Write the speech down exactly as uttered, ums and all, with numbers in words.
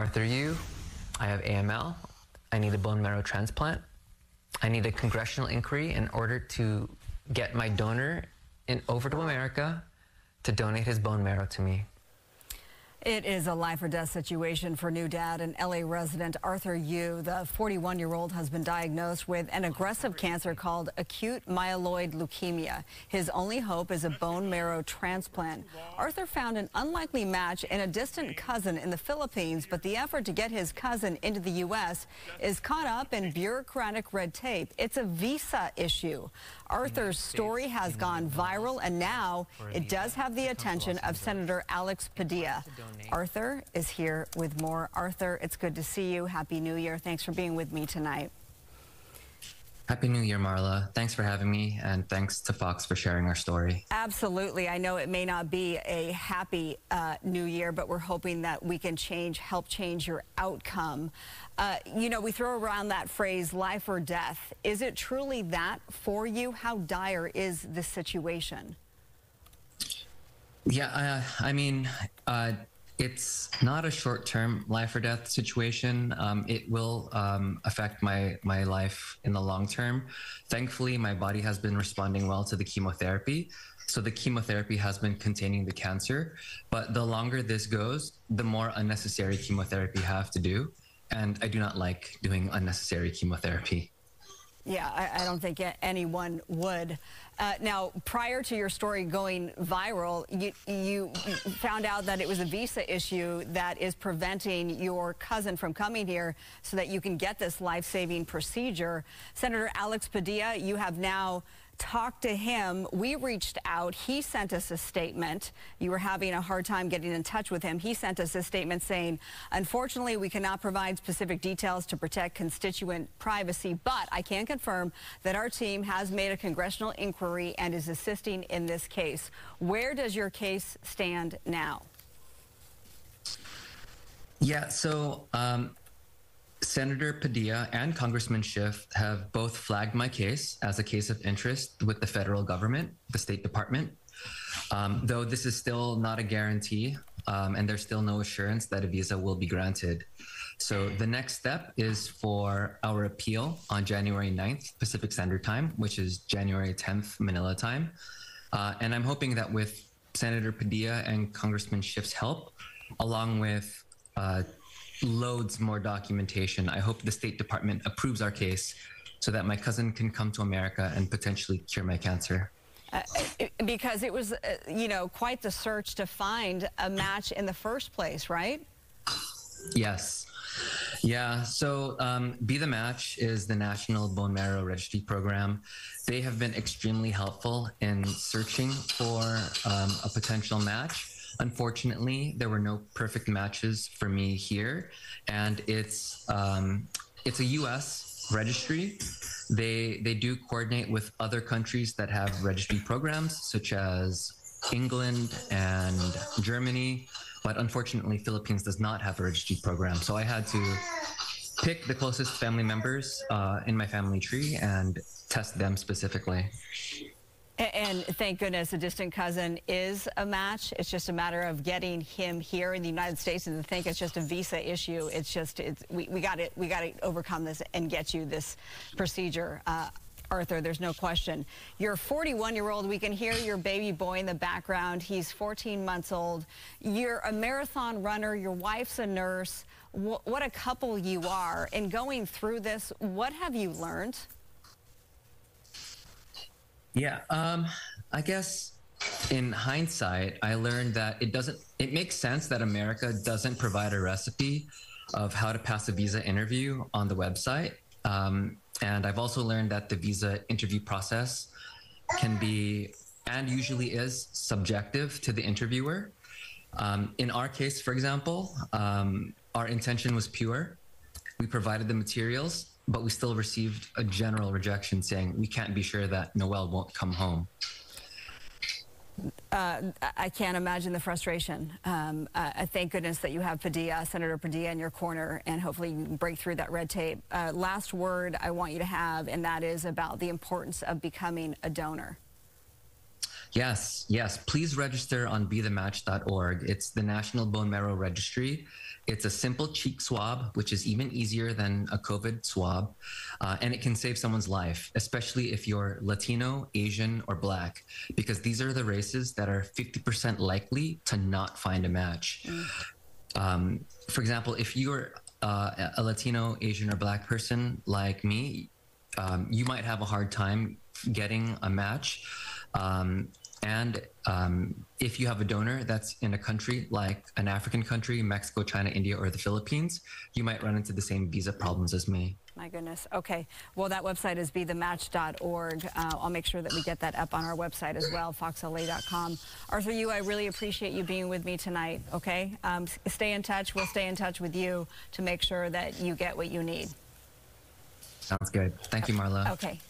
Arthur Yu, I have A M L, I need a bone marrow transplant, I need a congressional inquiry in order to get my donor in over to America to donate his bone marrow to me. It is a life or death situation for new dad and L A resident Arthur Yu. The forty-one-year-old has been diagnosed with an aggressive cancer called acute myeloid leukemia. His only hope is a bone marrow transplant. Arthur found an unlikely match in a distant cousin in the Philippines, but the effort to get his cousin into the U S is caught up in bureaucratic red tape. It's a visa issue. Arthur's story has gone viral, and now it does have the attention of Senator Alex Padilla. Arthur is here with more. Arthur, it's good to see you. Happy New Year. Thanks for being with me tonight. Happy New Year, Marla. Thanks for having me, and thanks to Fox for sharing our story. Absolutely. I know it may not be a happy uh, New Year, but we're hoping that we can change, help change your outcome. Uh, you know, we throw around that phrase, life or death. Is it truly that for you? How dire is the situation? Yeah, uh, I mean, uh, it's not a short-term life or death situation. Um, it will um, affect my, my life in the long term. Thankfully, my body has been responding well to the chemotherapy. So the chemotherapy has been containing the cancer. But the longer this goes, the more unnecessary chemotherapy I have to do. And I do not like doing unnecessary chemotherapy. Yeah, I, I don't think anyone would. Uh, now, prior to your story going viral, you, you found out that it was a visa issue that is preventing your cousin from coming here so that you can get this life-saving procedure. Senator Alex Padilla, you have now talked to him. We reached out. He sent us a statement. You were having a hard time getting in touch with him. He sent us a statement saying, unfortunately, we cannot provide specific details to protect constituent privacy, but I can confirm that our team has made a congressional inquiry and is assisting in this case. Where does your case stand now? Yeah, so um, Senator Padilla and Congressman Schiff have both flagged my case as a case of interest with the federal government, the State Department, um, though this is still not a guarantee, um, and there's still no assurance that a visa will be granted. So the next step is for our appeal on January ninth, Pacific Standard Time, which is January tenth, Manila time. Uh, and I'm hoping that with Senator Padilla and Congressman Schiff's help, along with uh, loads more documentation, I hope the State Department approves our case so that my cousin can come to America and potentially cure my cancer. Uh, it, because it was, uh, you know, quite the search to find a match in the first place, right? Yes. Yeah. So um, Be the Match is the National Bone Marrow Registry Program. They have been extremely helpful in searching for um, a potential match. Unfortunately, there were no perfect matches for me here, and it's um, it's a U S registry. They they do coordinate with other countries that have registry programs, such as England and Germany, but unfortunately, Philippines does not have a registry program. So I had to pick the closest family members uh, in my family tree and test them specifically. And thank goodness a distant cousin is a match. It's just a matter of getting him here in the United States. And to think it's just a visa issue, it's just, it's, we, we got it. We got to overcome this and get you this procedure. Uh, Arthur, there's no question. You're forty-one-year-old. We can hear your baby boy in the background. He's fourteen months old. You're a marathon runner. Your wife's a nurse. W- what a couple you are. And going through this, what have you learned? Yeah, um, I guess in hindsight, I learned that it doesn't, it makes sense that America doesn't provide a recipe of how to pass a visa interview on the website. Um, and I've also learned that the visa interview process can be, and usually is, subjective to the interviewer. Um, in our case, for example, um, our intention was pure. We provided the materials, but we still received a general rejection saying, we can't be sure that Noel won't come home. Uh, I can't imagine the frustration. Um, uh, thank goodness that you have Padilla, Senator Padilla in your corner, and hopefully you can break through that red tape. Uh, last word I want you to have, and that is about the importance of becoming a donor. Yes, yes. Please register on be the match dot org. It's the National Bone Marrow Registry. It's a simple cheek swab, which is even easier than a COVID swab, uh, and it can save someone's life, especially if you're Latino, Asian, or Black, because these are the races that are fifty percent likely to not find a match. Um, for example, if you're uh, a Latino, Asian, or Black person like me, um, you might have a hard time getting a match. Um, and um, if you have a donor that's in a country like an African country, Mexico, China, India, or the Philippines, you might run into the same visa problems as me. My goodness. Okay. Well, that website is be the match dot org. Uh, I'll make sure that we get that up on our website as well, fox L A dot com. Arthur Yu, I really appreciate you being with me tonight, okay? Um, stay in touch. We'll stay in touch with you to make sure that you get what you need. Sounds good. Thank you, Marla. Okay.